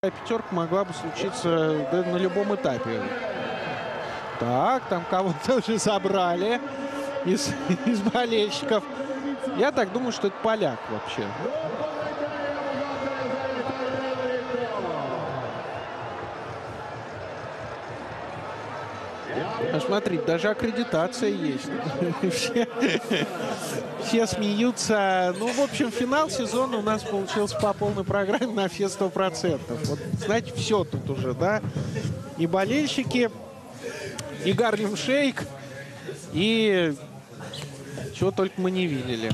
Пятерка могла бы случиться да, на любом этапе. Так, там кого-то уже забрали из болельщиков. Я так думаю, что это поляк вообще. А смотри, даже аккредитация есть. Все смеются. Ну, в общем, финал сезона у нас получился по полной программе на все 100%. Вот, знаете, все тут уже, да? И болельщики, и Harlem Shake, и чего только мы не видели.